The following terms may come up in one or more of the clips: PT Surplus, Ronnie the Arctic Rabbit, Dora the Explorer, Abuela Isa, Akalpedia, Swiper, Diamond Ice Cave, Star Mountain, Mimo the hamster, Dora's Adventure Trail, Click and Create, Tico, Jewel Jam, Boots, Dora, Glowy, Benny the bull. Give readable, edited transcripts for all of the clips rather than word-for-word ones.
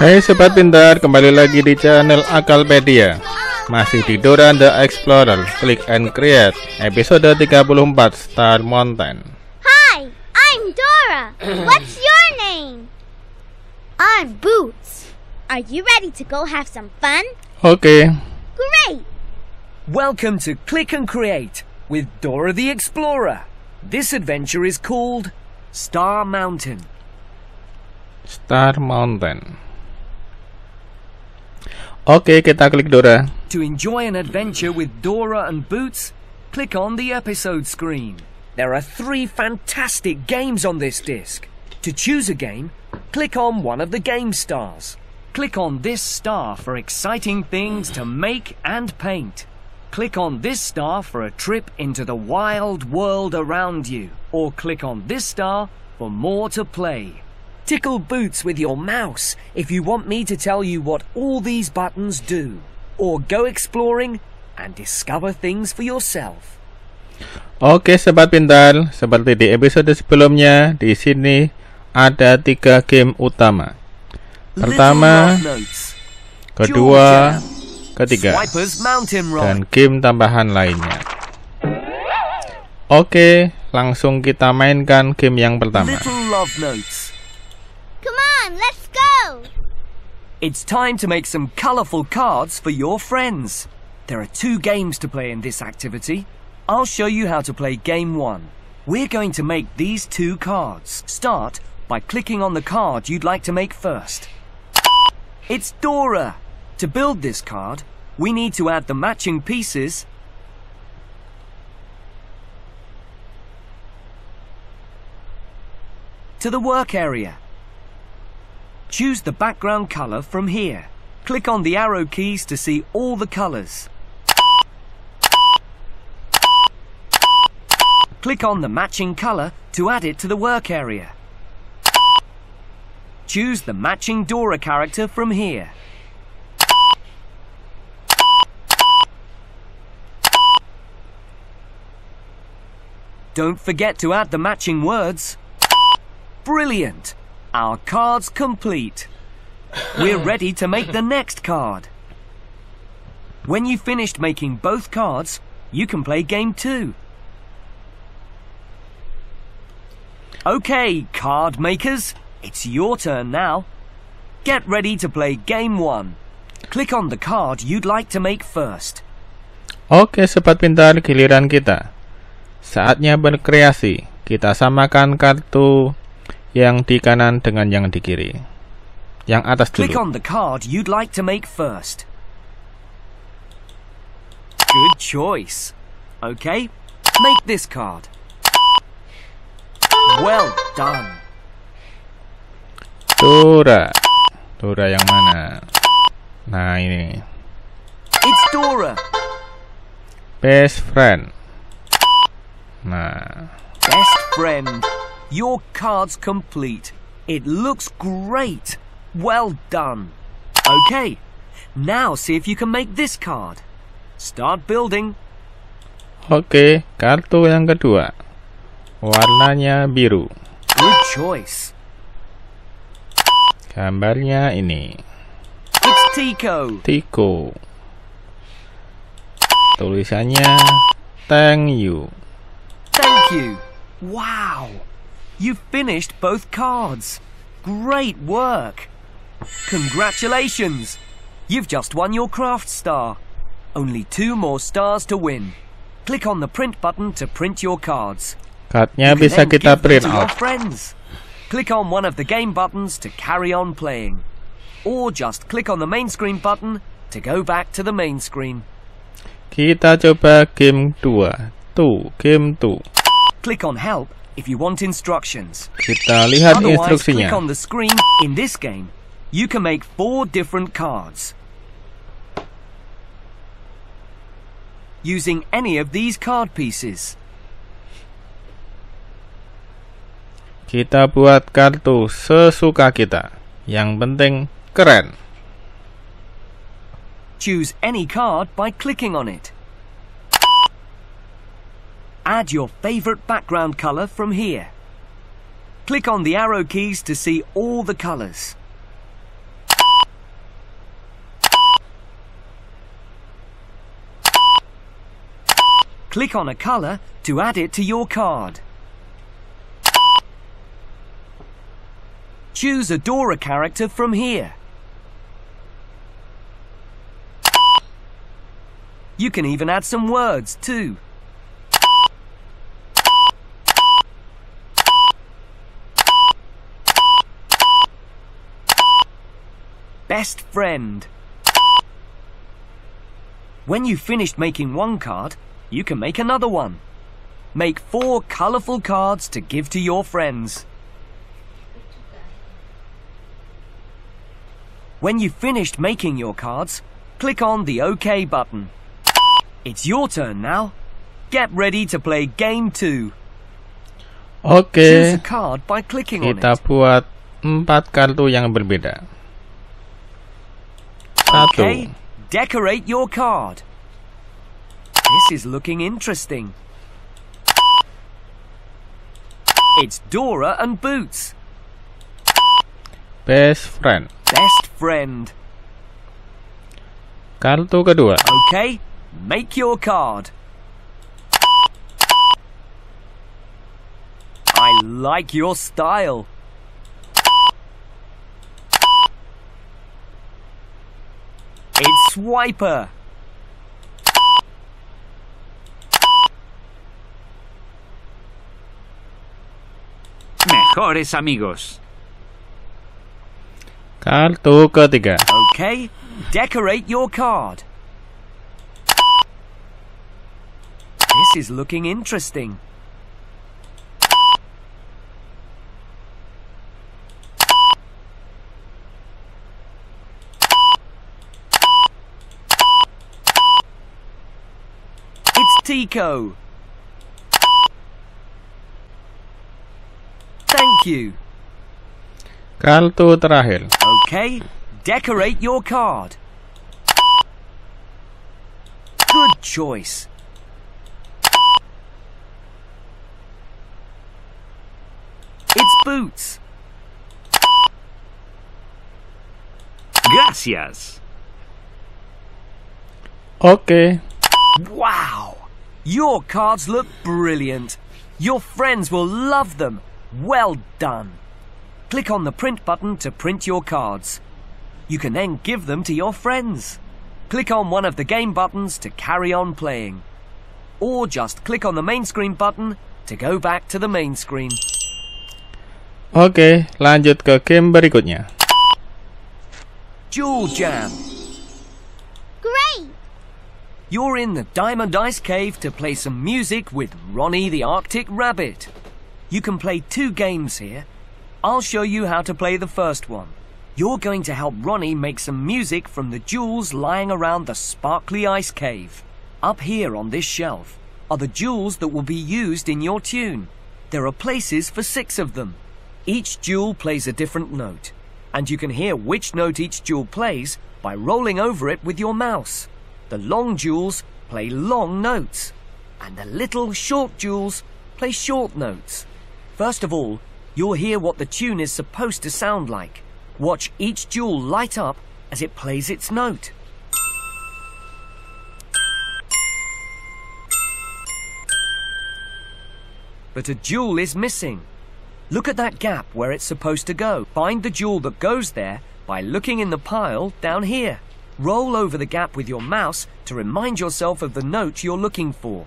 Hai sobat pintar, kembali lagi di channel Akalpedia. Masih di Dora the Explorer, Click and Create, episode 34, Star Mountain. Hi, I'm Dora. What's your name? I'm Boots. Are you ready to go have some fun? Okay. Great. Welcome to Click and Create with Dora the Explorer. This adventure is called Star Mountain. Star Mountain. Okay, kita klik Dora. To enjoy an adventure with Dora and Boots, click on the episode screen. There are three fantastic games on this disc. To choose a game, click on one of the game stars. Click on this star for exciting things to make and paint. Click on this star for a trip into the wild world around you. Or click on this star for more to play. Tickle Boots with your mouse if you want me to tell you what all these buttons do. Or go exploring and discover things for yourself. Oke sobat pintar, seperti di episode sebelumnya, di sini ada 3 game utama. Pertama, kedua, ketiga, dan game tambahan lainnya. Oke, langsung kita mainkan game yang pertama. Come on, let's go. It's time to make some colorful cards for your friends. There are 2 games to play in this activity. I'll show you how to play game 1. We're going to make these 2 cards. Start by clicking on the card you'd like to make first. It's Dora. To build this card, we need to add the matching pieces to the work area. Choose the background color from here. Click on the arrow keys to see all the colors. Click on the matching color to add it to the work area. Choose the matching Dora character from here. Don't forget to add the matching words. Brilliant! Our card's complete. We're ready to make the next card. When you've finished making both cards, you can play game 2. Okay, card makers, it's your turn now. Get ready to play game 1. Click on the card you'd like to make first. Oke, sobat pintar, giliran kita. Saatnya berkreasi. Kita samakan kartu yang di kanan dengan yang di kiri. Yang atas dulu. Click on the card you'd like to make first. Good choice. Okay, make this card. Well done. Dora. Dora yang mana? Nah, ini. It's Dora. Best friend. Nah. Best friend. Your card's complete. It looks great. Well done. Okay. Now see if you can make this card. Start building. Oke, kartu yang kedua. Warnanya biru. Good choice. Gambarnya ini. It's Tico. Tico. Tulisannya thank you. Thank you. Wow! You've finished both cards. Great work. Congratulations. You've just won your craft star. Only 2 more stars to win. Click on the print button to print your cards. Cardnya you bisa kita print out. Click on one of the game buttons to carry on playing. Or just click on the main screen button to go back to the main screen. Kita coba game 2. Game 2. Click on help if you want instructions. Kita lihat instruksinya. Click on the screen. In this game, you can make 4 different cards using any of these card pieces. Kita buat kartu sesuka kita. Yang penting keren. Choose any card by clicking on it. Add your favorite background color from here. Click on the arrow keys to see all the colors. Click on a colour to add it to your card. Choose a Dora character from here. You can even add some words too. Best friend. When you've finished making one card, you can make another one. Make 4 colourful cards to give to your friends. When you've finished making your cards, click on the OK button. It's your turn now. Get ready to play game 2. Choose a card by clicking on it. Kita buat 4 kartu yang berbeda. Okay, decorate your card. This is looking interesting. It's Dora and Boots. Best friend. Best friend. Kartu kedua. Okay, make your card. I like your style. It's Swiper. Mejores amigos. Kartu ketiga. Okay, decorate your card. This is looking interesting. Tico. Thank you. Kartu terakhir. Okay, decorate your card. Good choice. It's Boots. Gracias. Okay. Wow. Your cards look brilliant. Your friends will love them. Well done. Click on the print button to print your cards. You can then give them to your friends. Click on one of the game buttons to carry on playing. Or just click on the main screen button to go back to the main screen. Oke, lanjut ke game berikutnya. Jewel Jam. Great! You're in the Diamond Ice Cave to play some music with Ronnie the Arctic Rabbit. You can play 2 games here. I'll show you how to play the first one. You're going to help Ronnie make some music from the jewels lying around the sparkly ice cave. Up here on this shelf are the jewels that will be used in your tune. There are places for 6 of them. Each jewel plays a different note, and you can hear which note each jewel plays by rolling over it with your mouse. The long jewels play long notes, and the little short jewels play short notes. First of all, you'll hear what the tune is supposed to sound like. Watch each jewel light up as it plays its note. But a jewel is missing. Look at that gap where it's supposed to go. Find the jewel that goes there by looking in the pile down here. Roll over the gap with your mouse to remind yourself of the note you're looking for.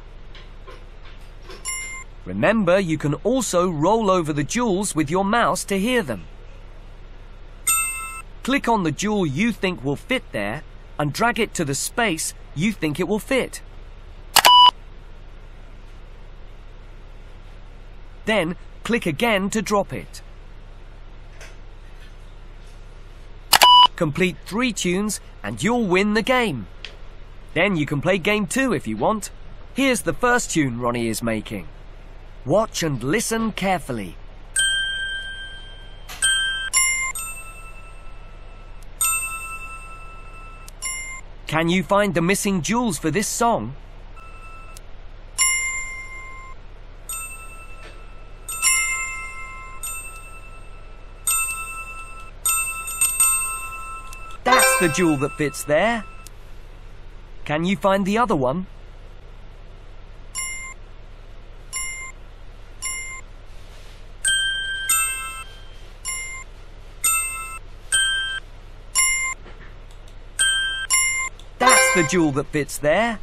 Remember, you can also roll over the jewels with your mouse to hear them. Click on the jewel you think will fit there and drag it to the space you think it will fit. Then, click again to drop it. Complete 3 tunes and you'll win the game. Then you can play game 2 if you want. Here's the first tune Ronnie is making. Watch and listen carefully. Can you find the missing jewels for this song? The jewel that fits there. Can you find the other one? the jewel that fits there.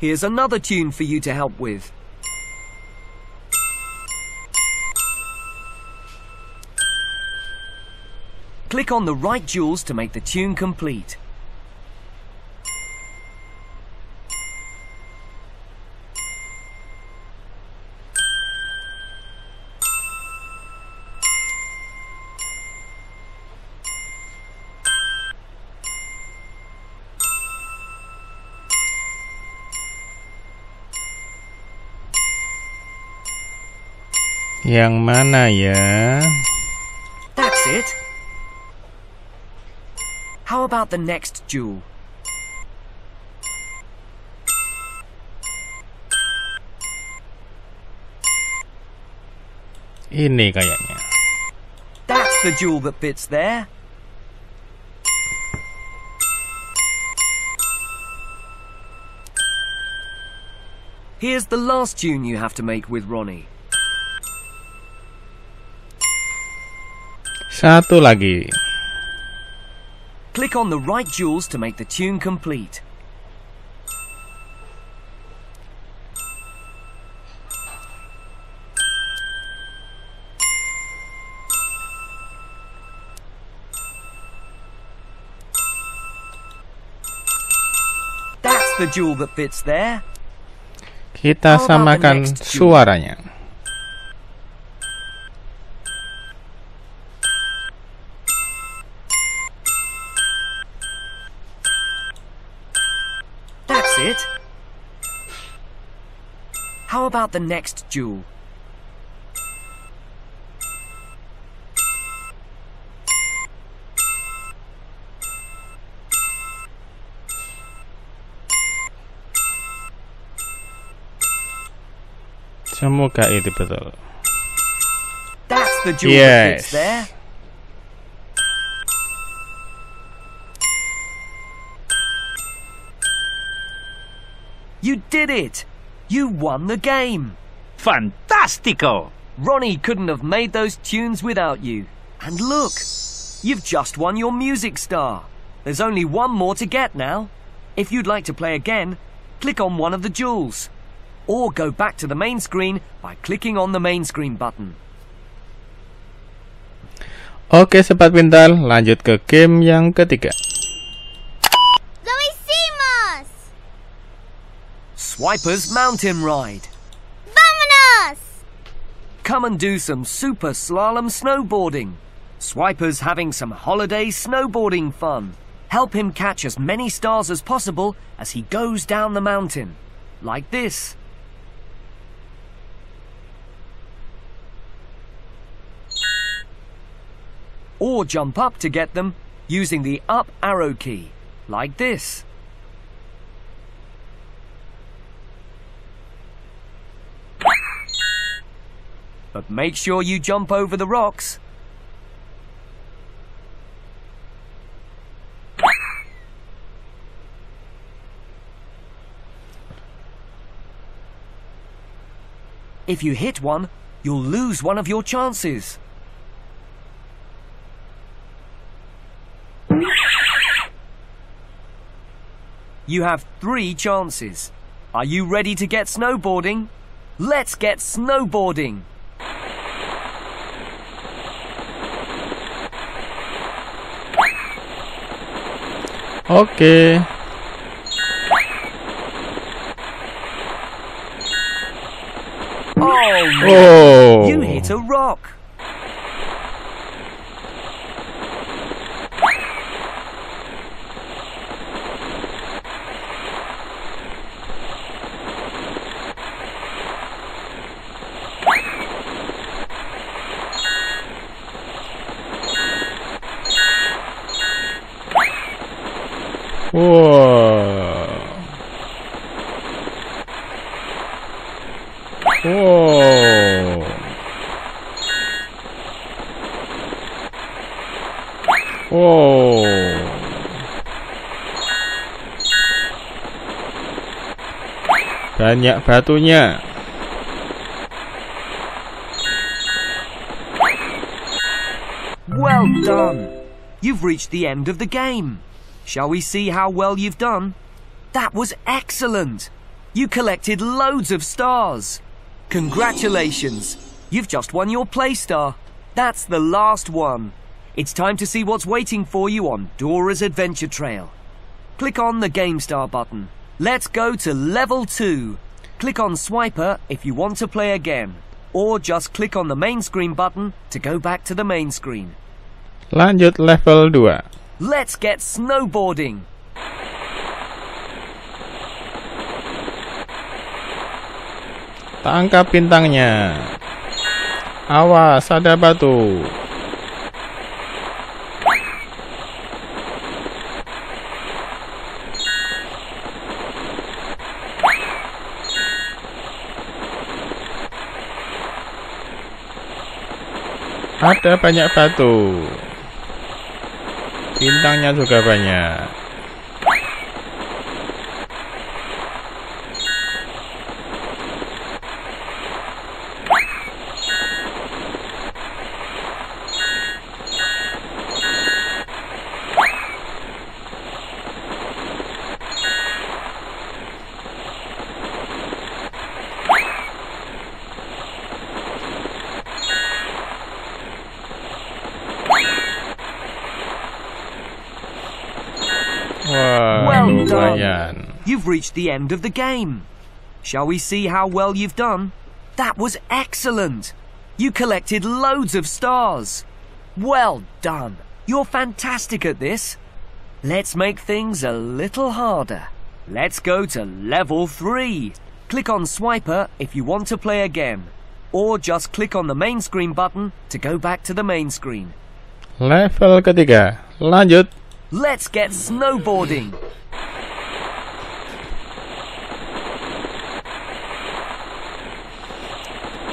Here's another tune for you to help with. Click on the right jewels to make the tune complete. Yang mana ya? That's it. How about the next jewel? Ini kayaknya. That's the jewel that fits there. Here's the last tune you have to make with Ronnie. Satu lagi. Click on the right jewels to make the tune complete. That's the jewel that fits there. Kita samakan suaranya. How about the next jewel? Semoga itu betul. That's the jewel that fits there. You did it! You won the game! Fantastico! Ronnie couldn't have made those tunes without you. And look, you've just won your music star. There's only one more to get now. If you'd like to play again, click on one of the jewels. Or go back to the main screen by clicking on the main screen button. Oke, Sepat Pintar, lanjut ke game yang ketiga. Swiper's Mountain Ride. Vamonos! Come and do some super slalom snowboarding. Swiper's having some holiday snowboarding fun. Help him catch as many stars as possible as he goes down the mountain. Like this. Or jump up to get them using the up arrow key. Like this. But make sure you jump over the rocks. If you hit one, you'll lose one of your chances. You have 3 chances. Are you ready to get snowboarding? Let's get snowboarding! Okay. Oh, you hit a rock. Whoa. Whoa. Banyak batunya. done. You've reached the end of the game. Shall we see how well you've done? That was excellent. You collected loads of stars. Congratulations. You've just won your play star. That's the last one. It's time to see what's waiting for you on Dora's Adventure Trail. Click on the Game Star button. Let's go to level 2. Click on Swiper if you want to play again, or just click on the main screen button to go back to the main screen. Lanjut level 2. Let's get snowboarding. Tangkap bintangnya. Awas, ada batu. Ada banyak batu. Bintangnya juga banyak. Well done. You've reached the end of the game. Shall we see how well you've done? That was excellent. You collected loads of stars. Well done. You're fantastic at this. Let's make things a little harder. Let's go to level 3. Click on Swiper if you want to play again, or just click on the main screen button to go back to the main screen. Level 3. Lanjut. Let's get snowboarding.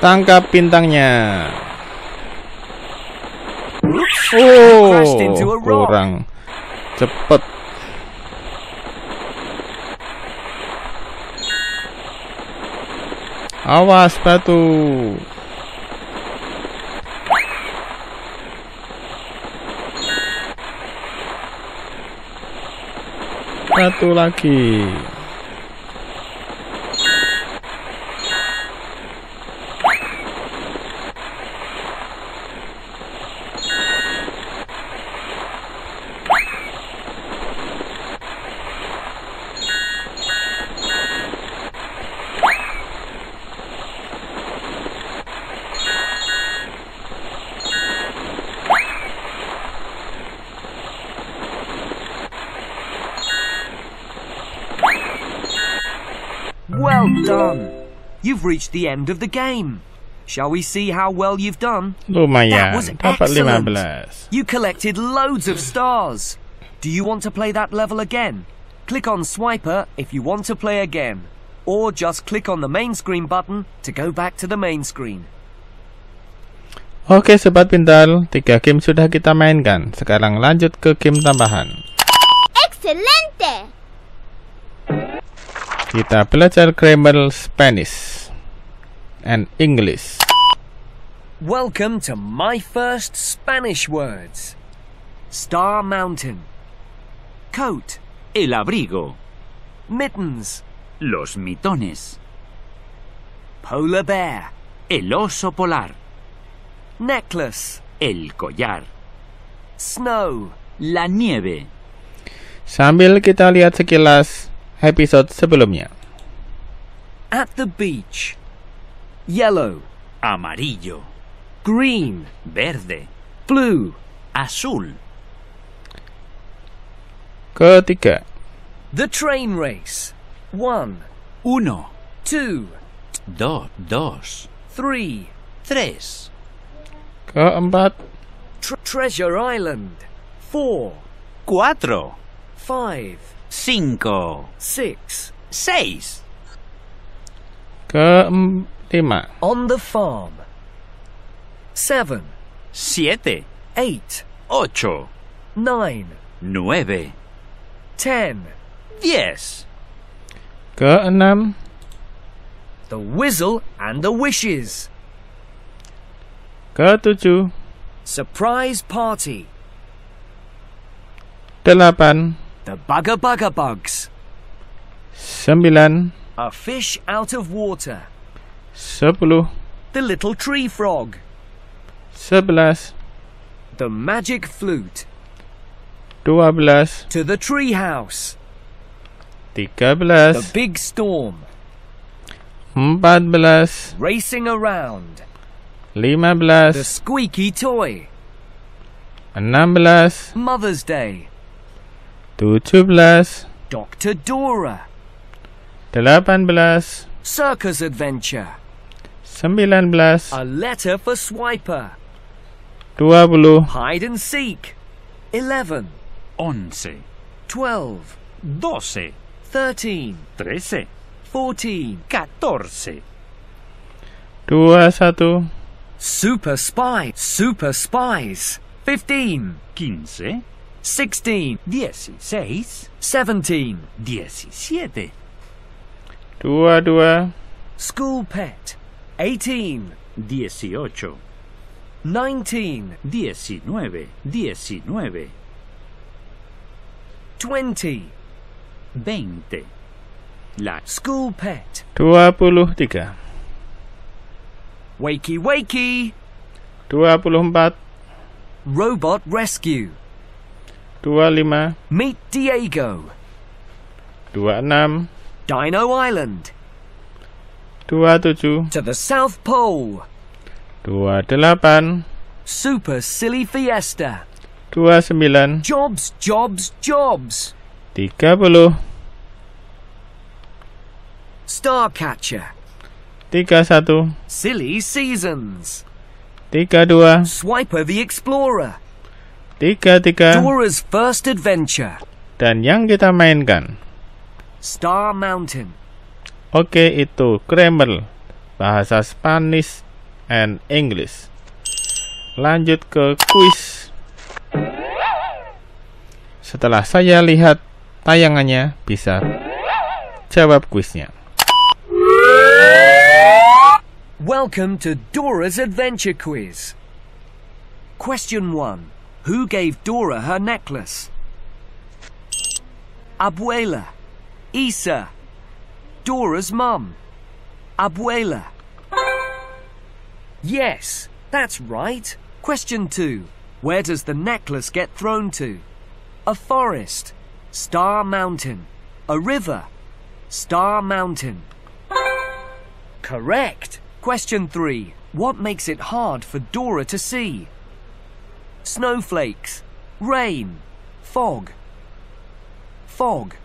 Tangkap bintangnya. Oh, kurang cepet. Awas batu. Satu lagi. Well done. You've reached the end of the game. Shall we see how well you've done? Lumayan. That was excellent. You collected loads of stars. Do you want to play that level again? Click on Swiper if you want to play again, or just click on the main screen button to go back to the main screen. Oke, Sobat Pintar, 3 game sudah kita mainkan. Sekarang lanjut ke game tambahan. Excelente. Kita belajar grammar Spanish and English. Welcome to my first Spanish words. Star Mountain. Coat. El abrigo. Mittens. Los mitones. Polar bear. El oso polar. Necklace. El collar. Snow. La nieve. Sambil kita lihat sekilas episode sebelumnya. At the beach. Yellow. Amarillo. Green. Verde. Blue. Azul. Ketiga. The train race. 1. Uno. 2. Dos. 3. Tres. Keempat. Treasure Island. 4. Cuatro. 5. 6. Kelima. On the farm. 7. 8. 8. 9. 10. Keenam. The whistle and the wishes. Ketujuh. Surprise party. 8. The bugger bugs. 9. A fish out of water. 10. The little tree frog. 11. The magic flute. 12. To the tree house. 13. The big storm. 14. Racing around. 15. The squeaky toy. 16. Mother's Day. 17. Dr. Dora. 18. Circus Adventure. 19. A letter for Swiper. 20. Hide and seek. 11. 11. 12. 12. 13. 13. 14. 14. 21. Super spies. 15. 15. 16. 16. 17. 17. 22. School pet. 18. 18. 19. 19. 19. 20. 20. La school pet. 23. Wakey wakey. 24. Robot rescue. 25. Meet Diego. 26. Dino Island. 27. To the South Pole. 28. Super Silly Fiesta. 29. Jobs, jobs, jobs. 30. Starcatcher. 31. Silly Seasons. 32. Swiper the Explorer. 33. Dora's First Adventure. Dan yang kita mainkan Star Mountain. Oke, itu grammar bahasa Spanish and English. Lanjut ke quiz. Setelah saya lihat tayangannya, bisa jawab quiznya. Welcome to Dora's Adventure Quiz. Question 1. Who gave Dora her necklace? Abuela Isa, Dora's mum. Abuela. Yes, that's right. Question 2. Where does the necklace get thrown to? A forest. Star Mountain. A river. Star Mountain. Correct. Question 3. What makes it hard for Dora to see? Snowflakes. Rain. Fog. Fog.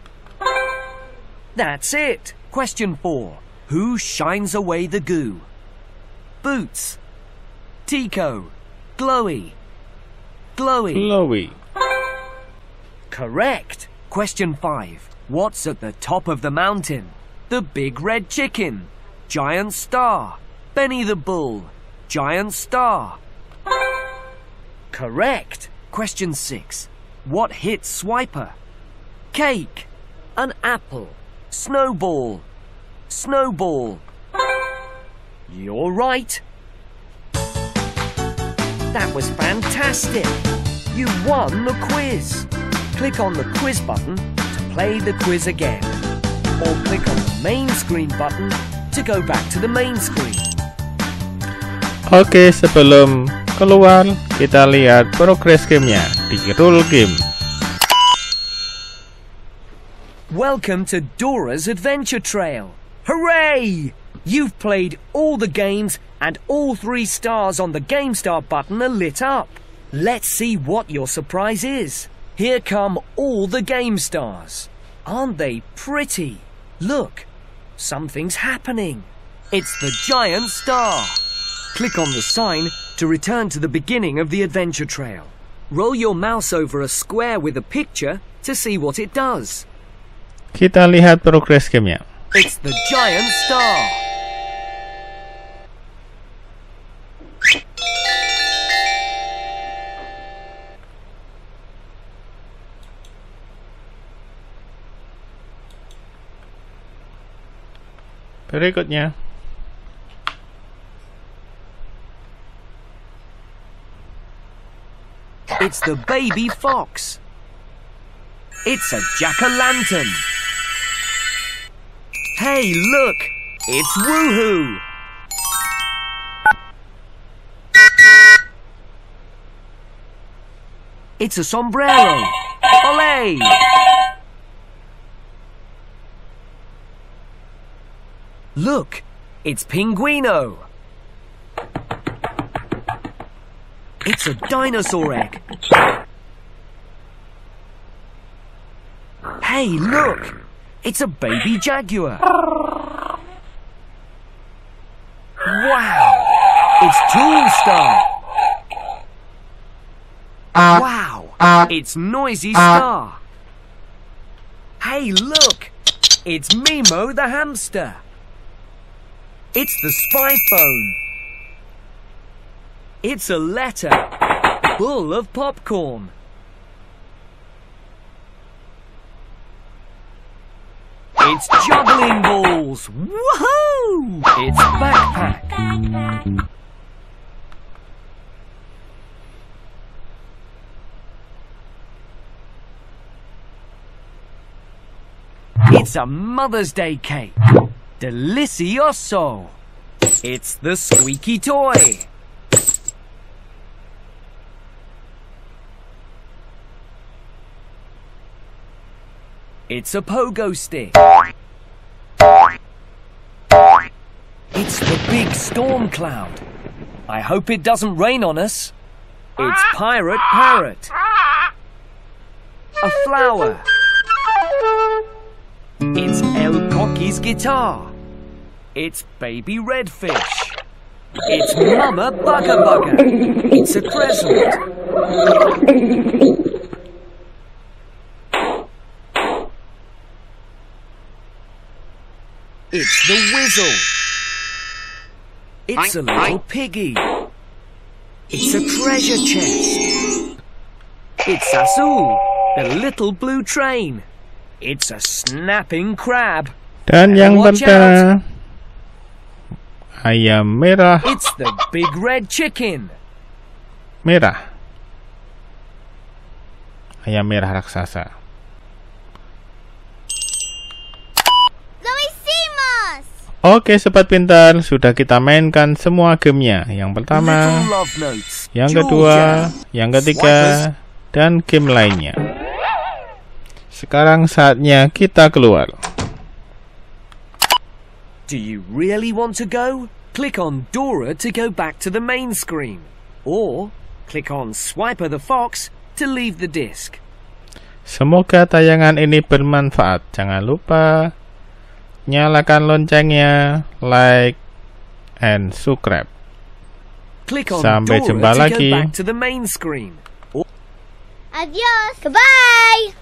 That's it. Question 4. Who shines away the goo? Boots. Tico. Glowy. Glowy. Glowy. Correct. Question 5. What's at the top of the mountain? The big red chicken. Giant star. Benny the bull. Giant star. Correct. Question 6. What hits Swiper? Cake. An apple. Snowball. Snowball. You're right. That was fantastic. You won the quiz. Click on the quiz button to play the quiz again. Or click on the main screen button to go back to the main screen. Oke, sebelum keluar, kita lihat progress game-nya di rule game. Welcome to Dora's Adventure Trail. Hooray! You've played all the games and all 3 stars on the Game Star button are lit up. Let's see what your surprise is. Here come all the Game Stars. Aren't they pretty? Look, something's happening. It's the giant star. Click on the sign to return to the beginning of the adventure trail. Roll your mouse over a square with a picture to see what it does. Kita lihat progress game-nya. It's the giant star. Berikutnya. It's the baby fox. It's a jack-o'-lantern. Hey, look! It's Woohoo! It's a sombrero. Olé! Look, it's Pinguino. It's a dinosaur egg. Hey, look, it's a baby jaguar. Wow, it's Toolstar. Wow, it's Noisy Star. Hey, look, it's Mimo the hamster. It's the spy phone. It's a letter full of popcorn. It's juggling balls. Woohoo! It's backpack. It's a Mother's Day cake. Delicioso! It's the squeaky toy. It's a pogo stick. It's the big storm cloud. I hope it doesn't rain on us. It's Pirate Parrot. A flower. It's El Cocky's guitar. It's Baby Redfish. It's Mama Bugger Bugger. It's a crescent. It's the Whistle. It's a little piggy. It's a treasure chest. It's Azul, the little blue train. It's a snapping crab. Dan yang bentar. Ayam merah. It's the big red chicken. Merah. Ayam merah raksasa. Oke, sobat pintar, sudah kita mainkan semua gamenya. Yang pertama, yang kedua, yang ketiga, dan game lainnya. Sekarang saatnya kita keluar. Do you really want to go? Click on Dora to go back to the main screen, or click on Swiper the Fox to leave the disc. Semoga tayangan ini bermanfaat. Jangan lupa nyalakan loncengnya, like and subscribe. Sampai jumpa lagi. Adios, goodbye.